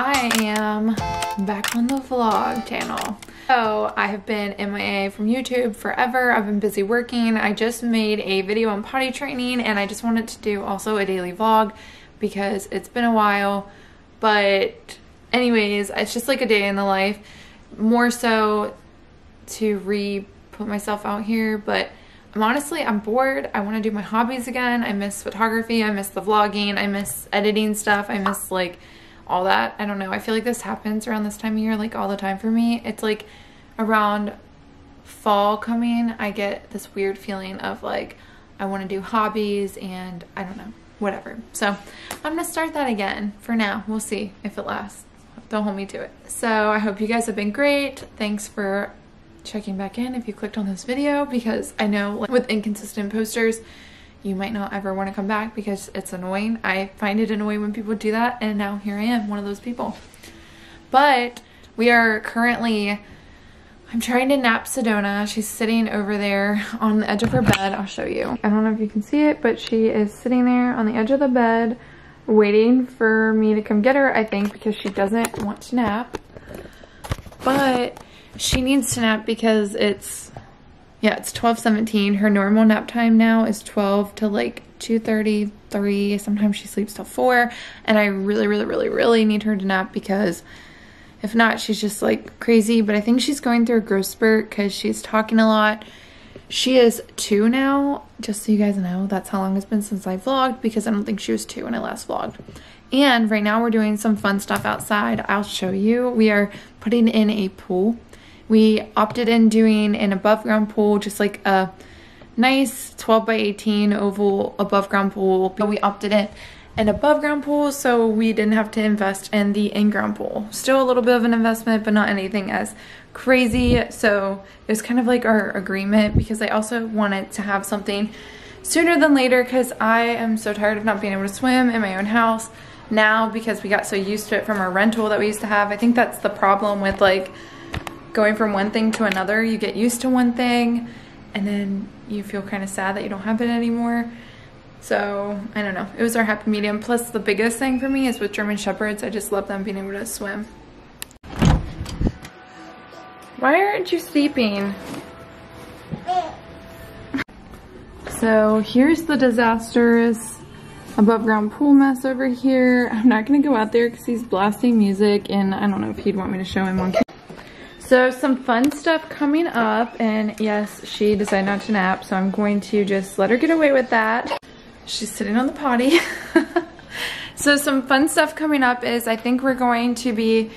I am back on the vlog channel. So I have been MIA from YouTube forever. I've been busy working. I just made a video on potty training and I just wanted to do also a daily vlog because it's been a while. But anyways, it's just like a day in the life, more so to re-put myself out here. But I'm bored. I want to do my hobbies again. I miss photography. I miss the vlogging. I miss editing stuff. I miss like all that. I don't know. I feel like this happens around this time of year, like all the time for me. It's like around fall coming, I get this weird feeling of like, I want to do hobbies and I don't know, whatever. So I'm going to start that again for now. We'll see if it lasts. Don't hold me to it. So I hope you guys have been great. Thanks for checking back in if you clicked on this video, because I know like, with inconsistent posters you might not ever want to come back because it's annoying. I find it annoying when people do that, and now here I am, one of those people. But we are currently, I'm trying to nap Sedona. She's sitting over there on the edge of her bed. I'll show you. I don't know if you can see it, but she is sitting there on the edge of the bed waiting for me to come get her, I think, because she doesn't want to nap. But she needs to nap because it's, yeah, it's 12:17. Her normal nap time now is 12 to like 2:30, 3. Sometimes she sleeps till 4. And I really need her to nap because if not, she's just like crazy. But I think she's going through a growth spurt because she's talking a lot. She is 2 now, just so you guys know. That's how long it's been since I vlogged, because I don't think she was 2 when I last vlogged. And right now we're doing some fun stuff outside. I'll show you. We are putting in a pool. We opted in doing an above ground pool, just like a nice 12 by 18 oval above ground pool. But we opted in an above ground pool so we didn't have to invest in the in-ground pool. Still a little bit of an investment, but not anything as crazy. So it was kind of like our agreement, because I also wanted to have something sooner than later because I am so tired of not being able to swim in my own house now because we got so used to it from our rental that we used to have. I think that's the problem with like going from one thing to another. You get used to one thing and then you feel kind of sad that you don't have it anymore. So I don't know, it was our happy medium. Plus the biggest thing for me is with German Shepherds, I just love them being able to swim. Why aren't you sleeping? So here's the disastrous above ground pool mess over here. I'm not gonna go out there because he's blasting music and I don't know if he'd want me to show him on camera. So some fun stuff coming up, and yes, she decided not to nap, so I'm going to just let her get away with that. She's sitting on the potty. So some fun stuff coming up is I think we're going to be,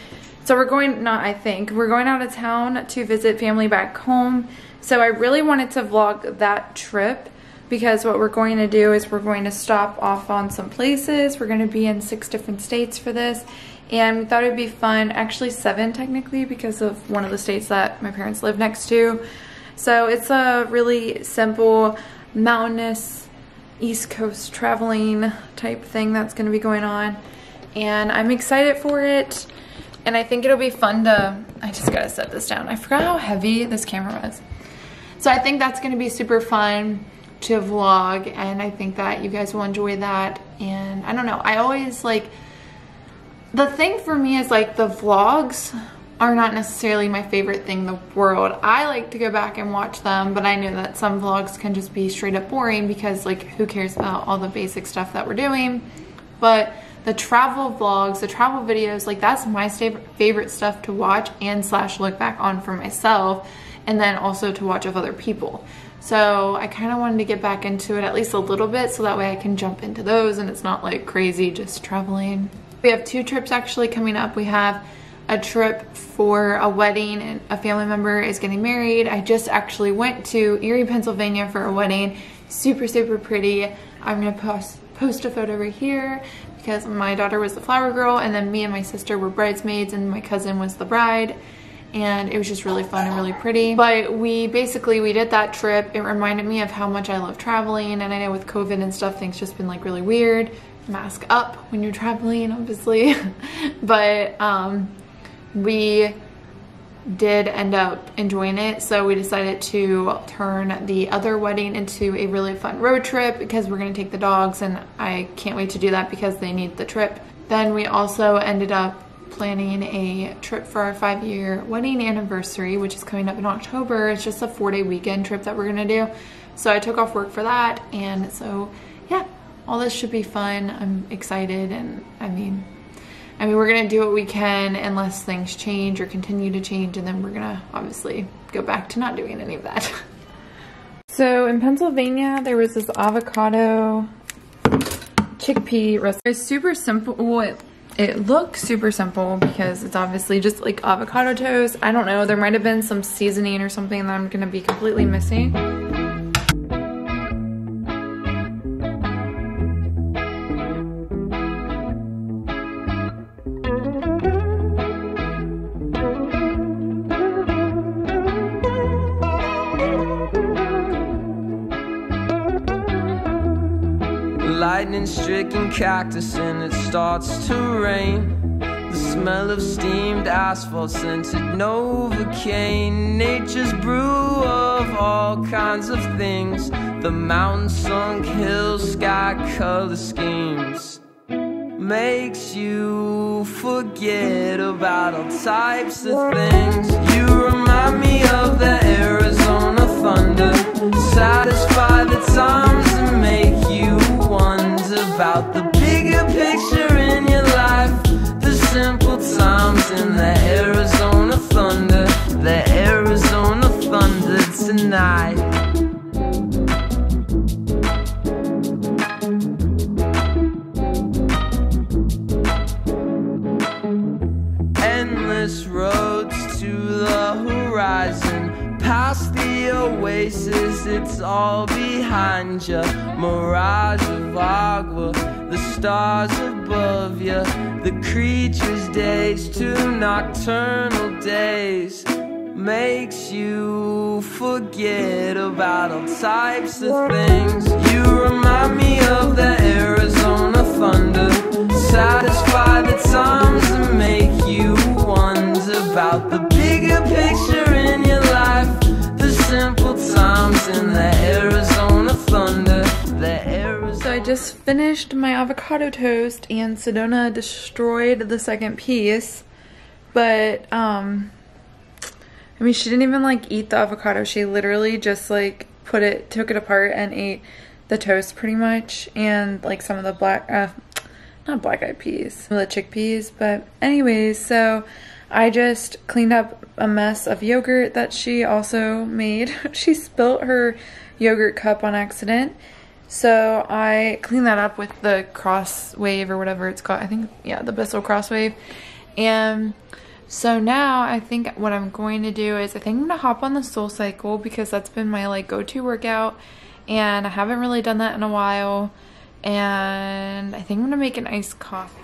so we're going, not I think, we're going out of town to visit family back home. So I really wanted to vlog that trip because what we're going to do is we're going to stop off on some places. We're going to be in 6 different states for this. And we thought it'd be fun, actually 7 technically, because of one of the states that my parents live next to. So it's a really simple mountainous East Coast traveling type thing that's going to be going on, and I'm excited for it. And I think it'll be fun to, I just gotta set this down. I forgot how heavy this camera was. So I think that's going to be super fun to vlog, and I think that you guys will enjoy that. And I don't know, I always like, the thing for me is like the vlogs are not necessarily my favorite thing in the world. I like to go back and watch them, but I know that some vlogs can just be straight up boring because like who cares about all the basic stuff that we're doing. But the travel vlogs, the travel videos, like that's my favorite stuff to watch and slash look back on for myself, and then also to watch of other people. So I kind of wanted to get back into it at least a little bit so that way I can jump into those and it's not like crazy just traveling. We have 2 trips actually coming up. We have a trip for a wedding and a family member is getting married. I just actually went to Erie, Pennsylvania for a wedding. Super pretty. I'm gonna post a photo right here because my daughter was the flower girl, and then me and my sister were bridesmaids and my cousin was the bride, and it was just really fun and really pretty. But we did that trip. It reminded me of how much I love traveling, and I know with COVID and stuff things just been like really weird. Mask up when you're traveling, obviously. But we did end up enjoying it, so we decided to turn the other wedding into a really fun road trip because we're going to take the dogs, and I can't wait to do that because they need the trip. Then we also ended up planning a trip for our 5-year wedding anniversary, which is coming up in October. It's just a 4-day weekend trip that we're gonna do. So I took off work for that, and so yeah, all this should be fun. I'm excited, and I mean we're gonna do what we can unless things change or continue to change, and then we're gonna obviously go back to not doing any of that. So in Pennsylvania, there was this avocado chickpea recipe. It's super simple. Well, it looks super simple because it's obviously just like avocado toast. I don't know, there might have been some seasoning or something that I'm gonna be completely missing. Stricken cactus and it starts to rain. The smell of steamed asphalt scented Novocaine. Nature's brew of all kinds of things. The mountain sunk hills, sky color schemes. Makes you forget about all types of things. You remind me of the Arizona Thunder. Satisfy the times and make you wonder about the bigger picture in your life. The simple times in the Arizona Thunder. The Arizona Thunder tonight. Endless roads to the horizon. Past the oasis, it's all behind you. Mirage of agua, the stars above you. The creature's days, two nocturnal days. Makes you forget about all types of things. You remind me of the Arizona Thunder. Satisfy the times and make you wonder about the bigger picture in your life. Simple times in the Arizona Thunder, the Arizona. So I just finished my avocado toast, and Sedona destroyed the second piece, but I mean, she didn't even like eat the avocado. She literally just like took it apart and ate the toast pretty much, and like some of the not black-eyed peas, the chickpeas. But anyways, so I just cleaned up a mess of yogurt that she also made. She spilt her yogurt cup on accident. So I cleaned that up with the cross wave or whatever it's called. I think, yeah, the Bissell cross wave. And so now I think what I'm going to do is I'm going to hop on the SoulCycle because that's been my like go-to workout. And I haven't really done that in a while. And I think I'm going to make an iced coffee.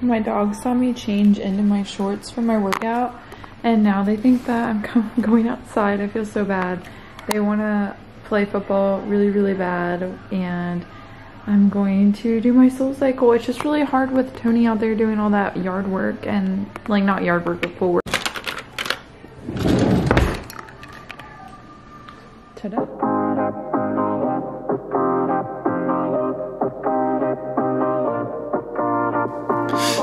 My dog saw me change into my shorts for my workout, and now they think that I'm going outside. I feel so bad. They want to play football really, really bad, and I'm going to do my SoulCycle. It's just really hard with Tony out there doing all that yard work and, like, not yard work, but full work. Ta-da.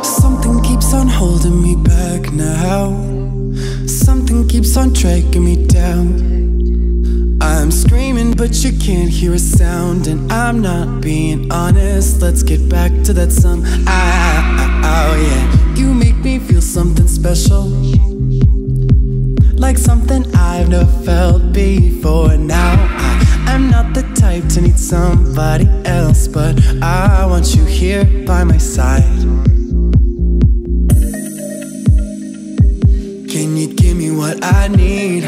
Something keeps on holding me back now. Something keeps on dragging me down. I'm screaming but you can't hear a sound, and I'm not being honest. Let's get back to that yeah. You make me feel something special, like something I've never felt before. Now I'm not the type to need somebody else, but I want you here by my side. Can you give me what I need?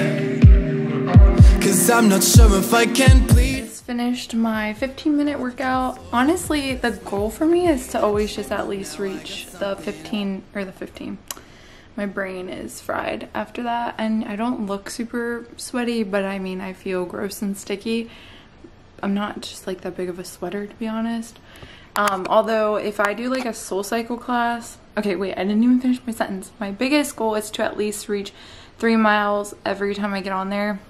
'Cause I'm not sure if I can please. finished my 15-minute workout. Honestly, the goal for me is to always just at least reach the 15. My brain is fried after that, and I don't look super sweaty, but I mean, I feel gross and sticky. I'm not just like that big of a sweater, to be honest. Although if I do like a SoulCycle class, okay, wait, I didn't even finish my sentence. My biggest goal is to at least reach 3 miles every time I get on there.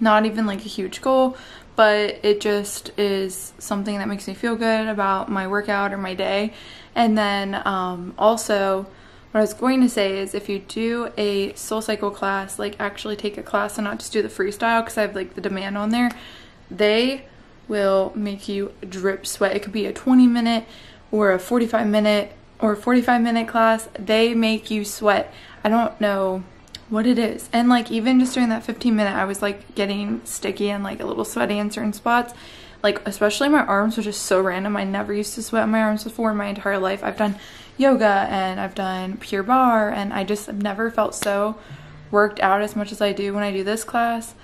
Not even like a huge goal, but it just is something that makes me feel good about my workout or my day. And then also what I was going to say is, if you do a SoulCycle class, like actually take a class and not just do the freestyle, because I have like the demand on there, they will make you drip sweat. It could be a 20-minute or a 45-minute or a 45-minute class. They make you sweat. I don't know what it is. And like even just during that 15-minute, I was like getting sticky and like a little sweaty in certain spots. Like especially my arms, which is so random. I never used to sweat my arms before in my entire life. I've done yoga and I've done pure bar, and I just have never felt so worked out as much as I do when I do this class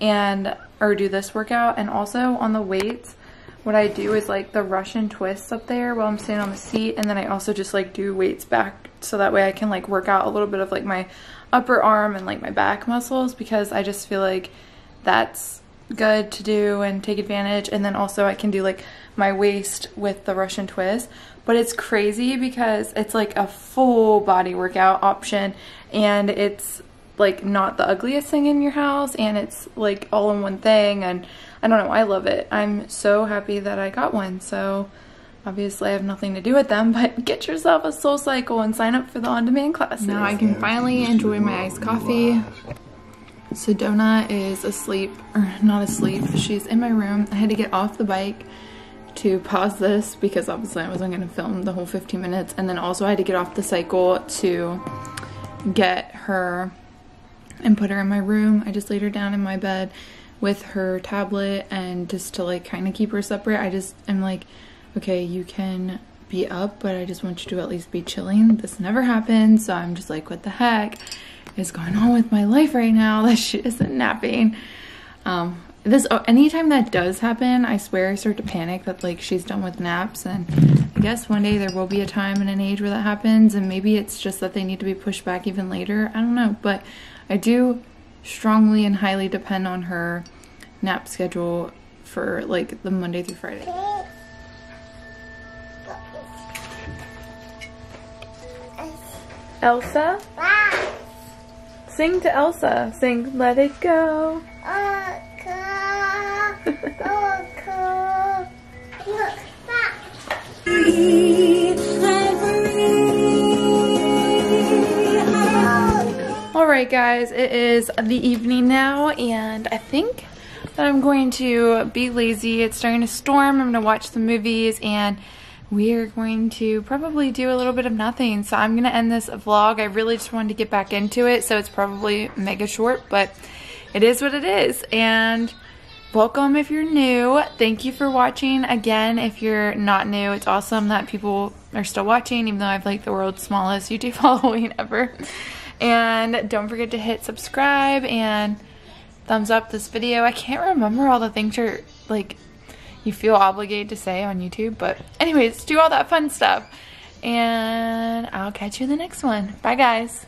and or do this workout. And also on the weights, what I do is like the Russian twists up there while I'm sitting on the seat, and then I also just like do weights back, so that way I can like work out a little bit of like my upper arm and like my back muscles, because I just feel like that's good to do and take advantage. And then also I can do like my waist with the Russian twist. But it's crazy because it's like a full body workout option, and it's like not the ugliest thing in your house, and it's like all in one thing, and I don't know, I love it. I'm so happy that I got one. So obviously I have nothing to do with them, but get yourself a SoulCycle and sign up for the on-demand classes. Now I can finally enjoy my iced coffee. Sedona is asleep, or not asleep, she's in my room. I had to get off the bike to pause this because obviously I wasn't going to film the whole 15 minutes, and then also I had to get off the cycle to get her and put her in my room. I just laid her down in my bed with her tablet, and just to like kind of keep her separate. I'm like, okay, you can be up, but I just want you to at least be chilling. This never happened, so I'm just like, what the heck is going on with my life right now that she isn't napping? Anytime that does happen, I swear I start to panic that like she's done with naps, and I guess one day there will be a time and an age where that happens, and maybe it's just that they need to be pushed back even later. I don't know, but I do strongly and highly depend on her nap schedule for like the Monday through Friday. Elsa? Sing to Elsa. Sing, let it go. Alright guys, it is the evening now, and I think that I'm going to be lazy. It's starting to storm. I'm going to watch the movies, and we're going to probably do a little bit of nothing. So I'm going to end this vlog. I really just wanted to get back into it, so it's probably mega short, but it is what it is. And welcome if you're new. Thank you for watching. Again, if you're not new, it's awesome that people are still watching, even though I have like the world's smallest YouTube following ever. And don't forget to hit subscribe and thumbs up this video. I can't remember all the things you're like you feel obligated to say on YouTube, but anyways, do all that fun stuff, and I'll catch you in the next one. Bye guys.